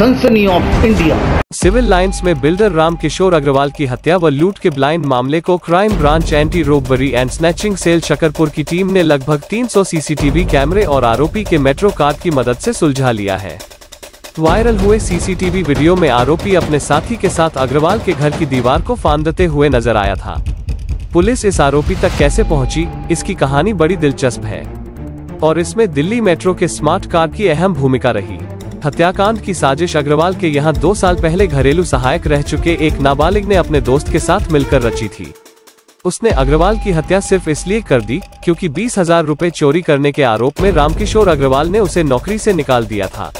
सनसनी of India. Civil lines में builder Ram Kishore Agarwal की हत्या व लूट के ब्लाइंड मामले को crime branch anti robbery and snatching cell Shakarpur की टीम ने लगभग 300 सीसीटीवी कैमरे और आरोपी के मेट्रो कार्ड की मदद से सुलझा लिया है। वायरल हुए सीसीटीवी वीडियो में आरोपी अपने साथी के साथ अग्रवाल के घर की दीवार को फांदते हुए नजर आया था। पुलिस इस आरोपी तक कैसे पहुंची, इसकी कहानी बड़ी दिलचस्प है और इसमें दिल्ली मेट्रो के स्मार्ट कार्ड की अहम भूमिका रही। हत्याकांड की साजिश अग्रवाल के यहाँ 2 साल पहले घरेलू सहायक रह चुके एक नाबालिग ने अपने दोस्त के साथ मिलकर रची थी। उसने अग्रवाल की हत्या सिर्फ इसलिए कर दी क्योंकि 20,000 रुपए चोरी करने के आरोप में रामकिशोर अग्रवाल ने उसे नौकरी से निकाल दिया था,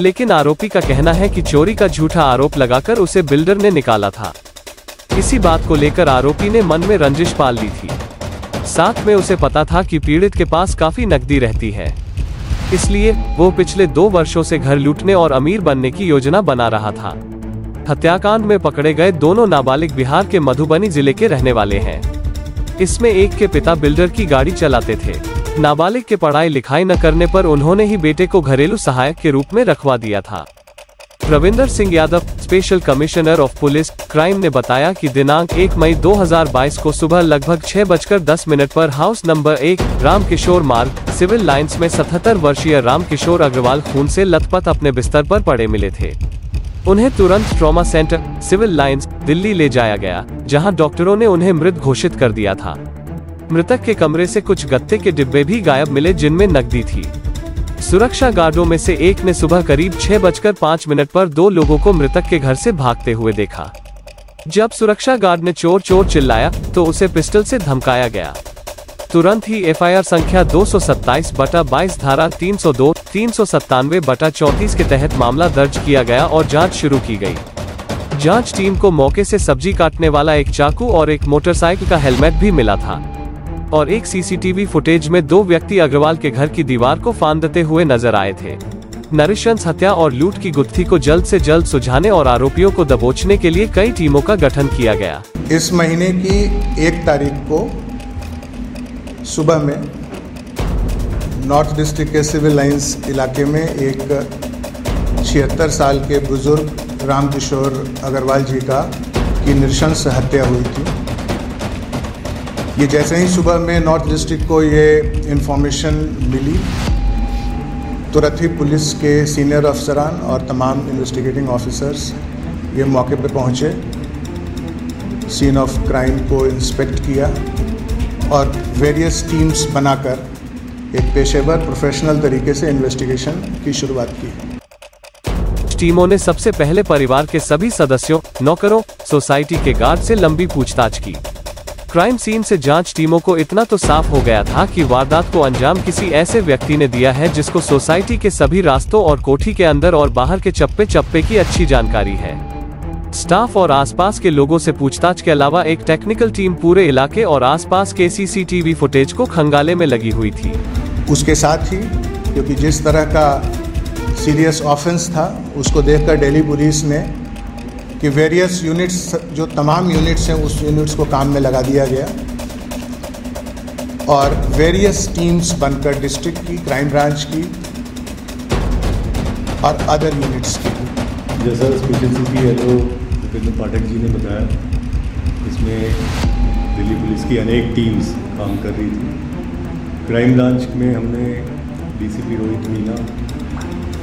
लेकिन आरोपी का कहना है कि चोरी का झूठा आरोप लगाकर उसे बिल्डर ने निकाला था। इसी बात को लेकर आरोपी ने मन में रंजिश पाल ली थी। साथ में उसे पता था कि पीड़ित के पास काफी नकदी रहती है, इसलिए वो पिछले 2 वर्षों से घर लूटने और अमीर बनने की योजना बना रहा था। हत्याकांड में पकड़े गए दोनों नाबालिग बिहार के मधुबनी जिले के रहने वाले हैं। इसमें एक के पिता बिल्डर की गाड़ी चलाते थे। नाबालिग के पढ़ाई लिखाई न करने पर उन्होंने ही बेटे को घरेलू सहायक के रूप में रखवा दिया था। Ravinder Singh Yadav, special commissioner of police crime ने बताया कि दिनांक 1 मई 2022 को सुबह लगभग 6:10 पर हाउस नंबर 1 रामकिशोर मार्ग सिविल लाइंस में 77 वर्षीय रामकिशोर अग्रवाल खून से लथपथ अपने बिस्तर पर पड़े मिले थे। उन्हें तुरंत trauma centre civil lines Delhi ले जाया गया, जहाँ डॉक्टरों ने उन्हें मृत घोषित कर दिया था। मृतक के कमरे से कुछ गत्ते के डिब्बे भी गायब मिले जिनमें नकदी थी। सुरक्षा गार्डों में से एक ने सुबह करीब 6:05 पर 2 लोगों को मृतक के घर से भागते हुए देखा। जब सुरक्षा गार्ड ने चोर चोर चिल्लाया तो उसे पिस्टल से धमकाया गया। तुरंत ही एफआईआर संख्या 227/22 धारा 302 397/34 के तहत मामला दर्ज किया गया और जाँच शुरू की गयी। जाँच टीम को मौके से सब्जी काटने वाला एक चाकू और एक मोटरसाइकिल का हेलमेट भी मिला था और एक सीसीटीवी फुटेज में 2 व्यक्ति अग्रवाल के घर की दीवार को फांदते हुए नजर आए थे। नरसंहार, हत्या और लूट की गुत्थी को जल्द से जल्द सुलझाने और आरोपियों को दबोचने के लिए कई टीमों का गठन किया गया। इस महीने की 1 तारीख को सुबह में नॉर्थ डिस्ट्रिक्ट के सिविल लाइंस इलाके में एक 76 साल के बुजुर्ग रामकिशोर अग्रवाल जी की नरसंहार हत्या हुई थी। ये जैसे ही सुबह में नॉर्थ डिस्ट्रिक्ट को ये इन्फॉर्मेशन मिली, तुरंत ही पुलिस के सीनियर अफसरान और तमाम इन्वेस्टिगेटिंग ऑफिसर्स ये मौके पे पहुँचे, सीन ऑफ क्राइम को इंस्पेक्ट किया और वेरियस टीम्स बनाकर एक पेशेवर प्रोफेशनल तरीके से इन्वेस्टिगेशन की शुरुआत की। टीमों ने सबसे पहले परिवार के सभी सदस्यों, नौकरों, सोसाइटी के गार्ड से लंबी पूछताछ की। क्राइम सीन से जांच टीमों को इतना तो साफ हो गया था कि वारदात को अंजाम किसी ऐसे व्यक्ति ने दिया है जिसको सोसाइटी के सभी रास्तों और कोठी के अंदर और बाहर के चप्पे चप्पे की अच्छी जानकारी है। स्टाफ और आसपास के लोगों से पूछताछ के अलावा एक टेक्निकल टीम पूरे इलाके और आसपास के सीसीटीवी फुटेज को खंगाले में लगी हुई थी। उसके साथ ही क्योंकि जिस तरह का सीरियस ऑफेंस था उसको देखकर दिल्ली पुलिस ने कि वेरियस यूनिट्स जो तमाम यूनिट्स हैं उस यूनिट्स को काम में लगा दिया गया और वेरियस टीम्स बनकर डिस्ट्रिक्ट की, क्राइम ब्रांच की और अदर यूनिट्स की। जैसा special CP LO Upendra Pathak ji ने बताया, इसमें दिल्ली पुलिस की अनेक टीम्स काम कर रही थी। क्राइम ब्रांच में हमने DCP Rohit Meena,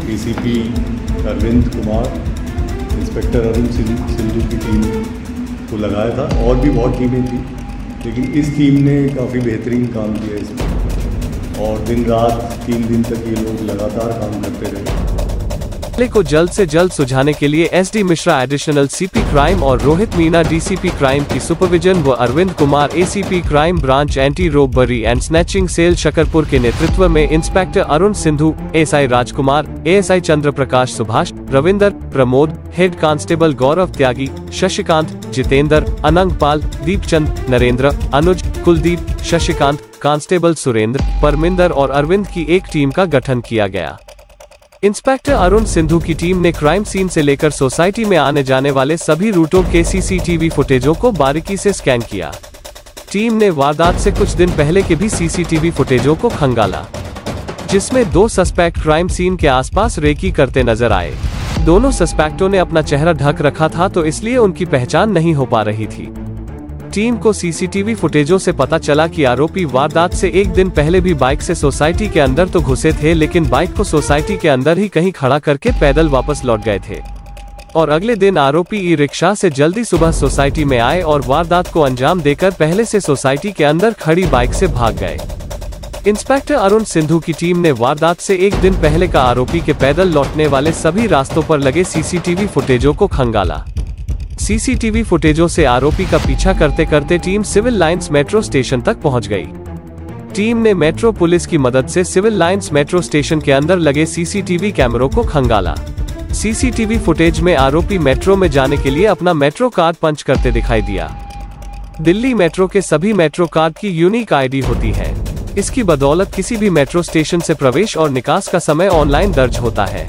DCP Arvind Kumar, inspector Arun Sindhu की टीम को लगाया था और भी बहुत टीमें थी, लेकिन इस टीम ने काफ़ी बेहतरीन काम किया इसमें और दिन रात 3 दिन तक ये लोग लगातार काम करते रहे। मामले को जल्द से जल्द सुझाने के लिए SD Mishra additional CP crime और रोहित मीना डीसीपी क्राइम की सुपरविजन व Arvind Kumar ACP crime branch anti robbery and snatching cell Shakarpur के नेतृत्व में inspector Arun Sindhu, SI Rajkumar, ASI Chandraprakash, Subhash, Ravinder, Pramod, head constable Gaurav Tyagi, Shashikant, Jitendra, Anang Pal, Deepchand, Narendra, Anuj, Kuldeep, Shashikant, constable Surendra, Parminder और अरविंद की एक टीम का गठन किया गया। इंस्पेक्टर अरुण सिंधु की टीम ने क्राइम सीन से लेकर सोसाइटी में आने जाने वाले सभी रूटों के सीसीटीवी फुटेजों को बारीकी से स्कैन किया। टीम ने वारदात से कुछ दिन पहले के भी सीसीटीवी फुटेजों को खंगाला, जिसमें 2 सस्पेक्ट क्राइम सीन के आसपास रेकी करते नजर आए। दोनों सस्पेक्टों ने अपना चेहरा ढक रखा था तो इसलिए उनकी पहचान नहीं हो पा रही थी। टीम को सीसीटीवी फुटेजों से पता चला कि आरोपी वारदात से एक दिन पहले भी बाइक से सोसाइटी के अंदर तो घुसे थे, लेकिन बाइक को सोसाइटी के अंदर ही कहीं खड़ा करके पैदल वापस लौट गए थे। और अगले दिन आरोपी ई रिक्शा से जल्दी सुबह सोसाइटी में आए और वारदात को अंजाम देकर पहले से सोसाइटी के अंदर खड़ी बाइक से भाग गए। इंस्पेक्टर अरुण सिंधु की टीम ने वारदात से एक दिन पहले का आरोपी के पैदल लौटने वाले सभी रास्तों पर लगे सीसीटीवी फुटेजों को खंगाला। सीसीटीवी फुटेजों से आरोपी का पीछा करते करते team civil lines metro station तक पहुंच गई। टीम ने मेट्रो पुलिस की मदद से सिविल लाइंस मेट्रो स्टेशन के अंदर लगे सीसीटीवी कैमरों को खंगाला। सीसीटीवी फुटेज में आरोपी मेट्रो में जाने के लिए अपना मेट्रो कार्ड पंच करते दिखाई दिया। दिल्ली मेट्रो के सभी मेट्रो कार्ड की यूनिक आईडी होती है। इसकी बदौलत किसी भी मेट्रो स्टेशन से प्रवेश और निकास का समय ऑनलाइन दर्ज होता है।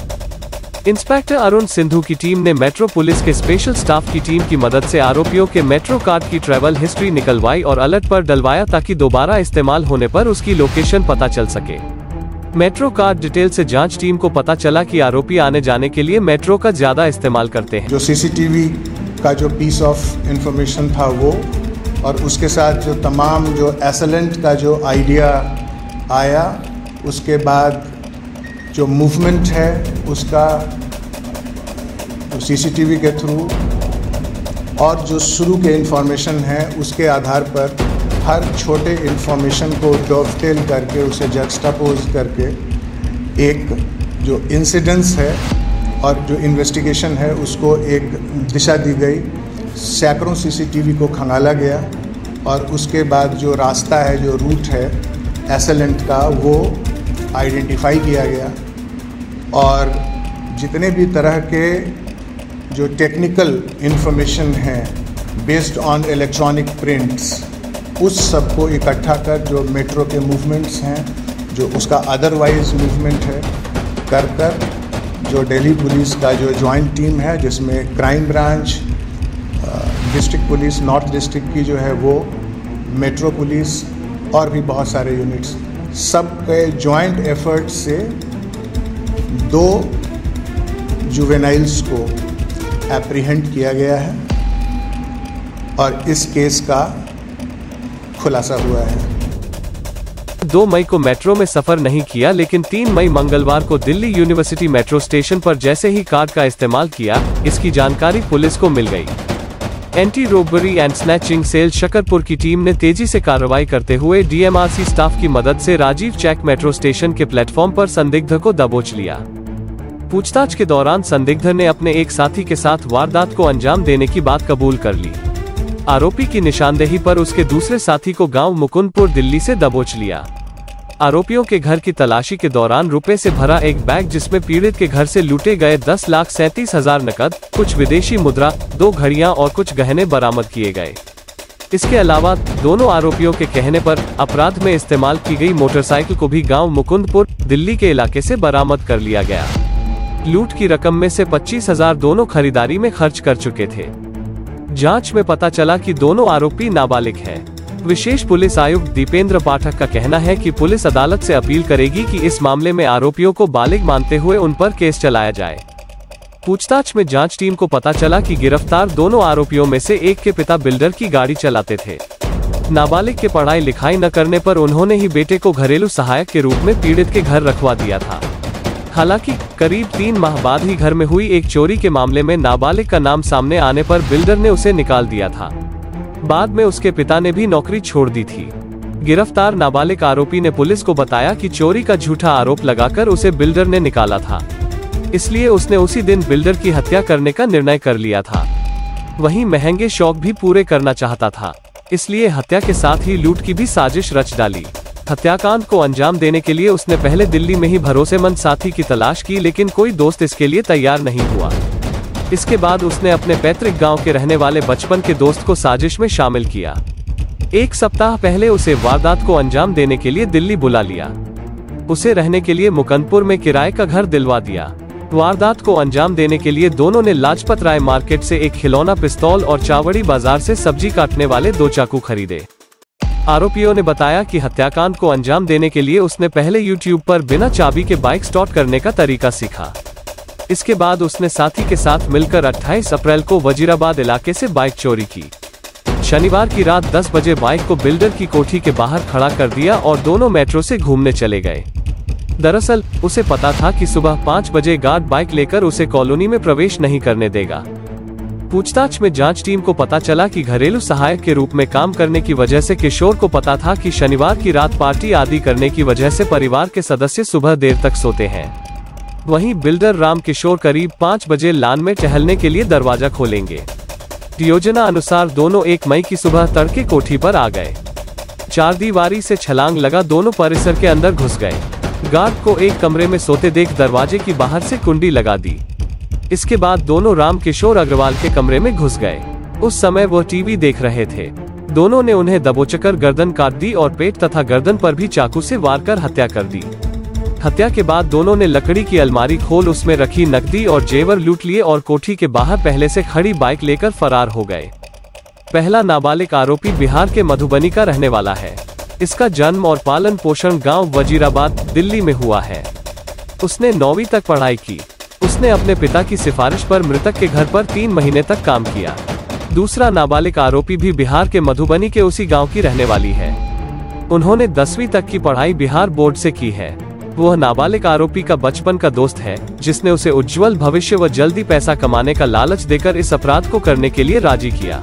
इंस्पेक्टर अरुण सिंधु की टीम ने मेट्रो पुलिस के स्पेशल स्टाफ की टीम की मदद से आरोपियों के मेट्रो कार्ड की ट्रैवल हिस्ट्री निकलवाई और अलर्ट पर डलवाया ताकि दोबारा इस्तेमाल होने पर उसकी लोकेशन पता चल सके। मेट्रो कार्ड डिटेल से जांच टीम को पता चला कि आरोपी आने जाने के लिए मेट्रो का ज्यादा इस्तेमाल करते हैं। जो सीसीटीवी का जो पीस ऑफ इंफॉर्मेशन था वो, और उसके साथ जो तमाम जो एसलेंट का जो आइडिया आया, उसके बाद जो मूवमेंट है उसका सीसीटीवी के थ्रू और जो शुरू के इन्फॉर्मेशन है उसके आधार पर हर छोटे इन्फॉर्मेशन को डॉवटेल करके उसे जक्स्टापोज करके एक जो इंसिडेंस है और जो इन्वेस्टिगेशन है उसको एक दिशा दी गई। सैकड़ों सीसीटीवी को खंगाला गया और उसके बाद जो रास्ता है, जो रूट है एसलेंट का, वो आइडेंटिफाई किया गया। और जितने भी तरह के जो टेक्निकल इन्फॉर्मेशन हैं बेस्ड ऑन इलेक्ट्रॉनिक प्रिंट्स, उस सब को इकट्ठा कर जो मेट्रो के मूवमेंट्स हैं, जो उसका अदरवाइज मूवमेंट है, कर कर जो दिल्ली पुलिस का जो जॉइंट टीम है जिसमें crime branch, district police north district की जो है वो, मेट्रो पुलिस और भी बहुत सारे यूनिट्स, सब के जॉइंट एफर्ट से दो जुवेनाइल्स को एप्रीहेंड किया गया है और इस केस का खुलासा हुआ है। 2 मई को मेट्रो में सफर नहीं किया, लेकिन 3 मई मंगलवार को दिल्ली यूनिवर्सिटी मेट्रो स्टेशन पर जैसे ही कार्ड का इस्तेमाल किया, इसकी जानकारी पुलिस को मिल गई। Anti robbery and snatching cell Shakarpur की टीम ने तेजी से कार्रवाई करते हुए डीएमआरसी स्टाफ की मदद से राजीव चैक मेट्रो स्टेशन के प्लेटफॉर्म पर संदिग्ध को दबोच लिया। पूछताछ के दौरान संदिग्ध ने अपने एक साथी के साथ वारदात को अंजाम देने की बात कबूल कर ली। आरोपी की निशानदेही पर उसके दूसरे साथी को गाँव मुकुंदपुर दिल्ली से दबोच लिया। आरोपियों के घर की तलाशी के दौरान रुपए से भरा एक बैग जिसमें पीड़ित के घर से लूटे गए 10,37,000 नकद, कुछ विदेशी मुद्रा, 2 घड़ियां और कुछ गहने बरामद किए गए। इसके अलावा दोनों आरोपियों के कहने पर अपराध में इस्तेमाल की गई मोटरसाइकिल को भी गांव मुकुंदपुर दिल्ली के इलाके से बरामद कर लिया गया। लूट की रकम में से 25,000 दोनों खरीदारी में खर्च कर चुके थे। जाँच में पता चला कि दोनों आरोपी नाबालिग है। विशेष पुलिस आयुक्त दीपेंद्र पाठक का कहना है कि पुलिस अदालत से अपील करेगी कि इस मामले में आरोपियों को बालिग मानते हुए उन पर केस चलाया जाए। पूछताछ में जांच टीम को पता चला कि गिरफ्तार दोनों आरोपियों में से एक के पिता बिल्डर की गाड़ी चलाते थे। नाबालिग के पढ़ाई लिखाई न करने पर उन्होंने ही बेटे को घरेलू सहायक के रूप में पीड़ित के घर रखवा दिया था। हालांकि करीब 3 माह बाद ही घर में हुई एक चोरी के मामले में नाबालिग का नाम सामने आने पर बिल्डर ने उसे निकाल दिया था। बाद में उसके पिता ने भी नौकरी छोड़ दी थी। गिरफ्तार नाबालिग आरोपी ने पुलिस को बताया कि चोरी का झूठा आरोप लगाकर उसे बिल्डर ने निकाला था, इसलिए उसने उसी दिन बिल्डर की हत्या करने का निर्णय कर लिया था। वहीं महंगे शौक भी पूरे करना चाहता था, इसलिए हत्या के साथ ही लूट की भी साजिश रच डाली। हत्याकांड को अंजाम देने के लिए उसने पहले दिल्ली में ही भरोसेमंद साथी की तलाश की, लेकिन कोई दोस्त इसके लिए तैयार नहीं हुआ। इसके बाद उसने अपने पैतृक गांव के रहने वाले बचपन के दोस्त को साजिश में शामिल किया। एक सप्ताह पहले उसे वारदात को अंजाम देने के लिए दिल्ली बुला लिया। उसे रहने के लिए मुकंदपुर में किराए का घर दिलवा दिया। वारदात को अंजाम देने के लिए दोनों ने लाजपत राय मार्केट से एक खिलौना पिस्तौल और चावड़ी बाजार से सब्जी काटने वाले 2 चाकू खरीदे। आरोपियों ने बताया कि हत्याकांड को अंजाम देने के लिए उसने पहले यूट्यूब पर बिना चाबी के बाइक स्टार्ट करने का तरीका सीखा। इसके बाद उसने साथी के साथ मिलकर 28 अप्रैल को वजीराबाद इलाके से बाइक चोरी की। शनिवार की रात 10 बजे बाइक को बिल्डर की कोठी के बाहर खड़ा कर दिया और दोनों मेट्रो से घूमने चले गए। दरअसल उसे पता था कि सुबह 5 बजे गार्ड बाइक लेकर उसे कॉलोनी में प्रवेश नहीं करने देगा। पूछताछ में जांच टीम को पता चला कि घरेलू सहायक के रूप में काम करने की वजह से किशोर को पता था कि शनिवार की रात पार्टी आदि करने की वजह से परिवार के सदस्य सुबह देर तक सोते हैं। वहीं बिल्डर राम किशोर करीब 5 बजे लान में टहलने के लिए दरवाजा खोलेंगे। योजना अनुसार दोनों 1 मई की सुबह तड़के कोठी पर आ गए। चारदीवारी से छलांग लगा दोनों परिसर के अंदर घुस गए। गार्ड को एक कमरे में सोते देख दरवाजे की बाहर से कुंडी लगा दी। इसके बाद दोनों राम किशोर अग्रवाल के कमरे में घुस गए। उस समय वो टीवी देख रहे थे। दोनों ने उन्हें दबोचकर गर्दन काट दी और पेट तथा गर्दन पर भी चाकू से वार कर हत्या कर दी। हत्या के बाद दोनों ने लकड़ी की अलमारी खोल उसमें रखी नकदी और जेवर लूट लिए और कोठी के बाहर पहले से खड़ी बाइक लेकर फरार हो गए। पहला नाबालिग आरोपी बिहार के मधुबनी का रहने वाला है। इसका जन्म और पालन पोषण गांव वजीराबाद दिल्ली में हुआ है। उसने 9वीं तक पढ़ाई की। उसने अपने पिता की सिफारिश पर मृतक के घर पर 3 महीने तक काम किया। दूसरा नाबालिग आरोपी भी बिहार के मधुबनी के उसी गाँव की रहने वाली है। उन्होंने 10वीं तक की पढ़ाई बिहार बोर्ड से की है। वह नाबालिग आरोपी का बचपन का दोस्त है जिसने उसे उज्जवल भविष्य व जल्दी पैसा कमाने का लालच देकर इस अपराध को करने के लिए राजी किया।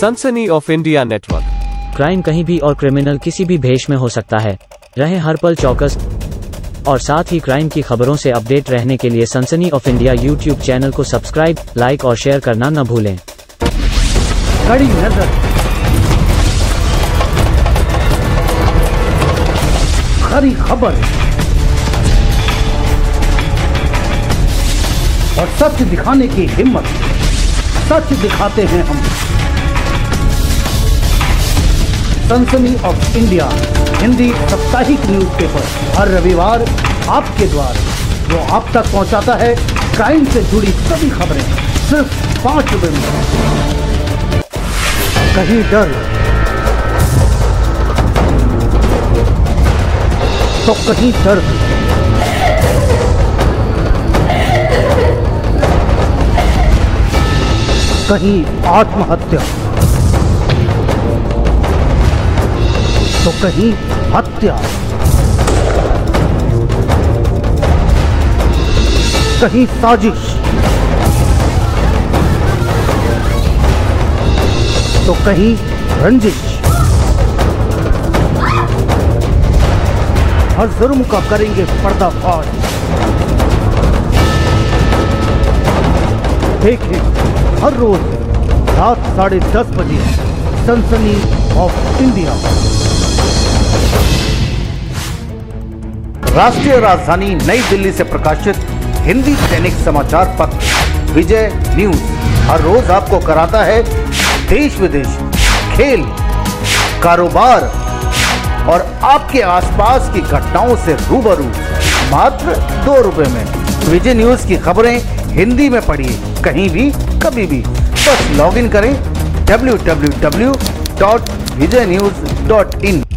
सनसनी ऑफ इंडिया नेटवर्क। क्राइम कहीं भी और क्रिमिनल किसी भी भेष में हो सकता है। रहें हर पल चौकस और साथ ही क्राइम की खबरों से अपडेट रहने के लिए Sansani of India YouTube channel को सब्सक्राइब, लाइक और शेयर करना न भूलें। कड़ी नजर, खरी खबर और सच दिखाने की हिम्मत, सच दिखाते हैं हम। सनसनी ऑफ इंडिया हिंदी साप्ताहिक न्यूज़पेपर हर रविवार आपके द्वार, जो आप तक पहुंचाता है क्राइम से जुड़ी सभी खबरें सिर्फ 5 रुपए में। कहीं डर तो कहीं दर्द, कहीं आत्महत्या तो कहीं हत्या, कहीं साजिश तो कहीं रंजिश। हर जुर्म का करेंगे पर्दाफाश। देखिए हर रोज रात 10:30 बजे सनसनी ऑफ इंडिया। राष्ट्रीय राजधानी नई दिल्ली से प्रकाशित हिंदी दैनिक समाचार पत्र विजय न्यूज हर रोज आपको कराता है देश विदेश, खेल, कारोबार और आपके आसपास की घटनाओं से रूबरू मात्र 2 रुपए में। विजय न्यूज की खबरें हिंदी में पढ़िए कहीं भी कभी भी। बस लॉगिन करें www.vijaynews.in।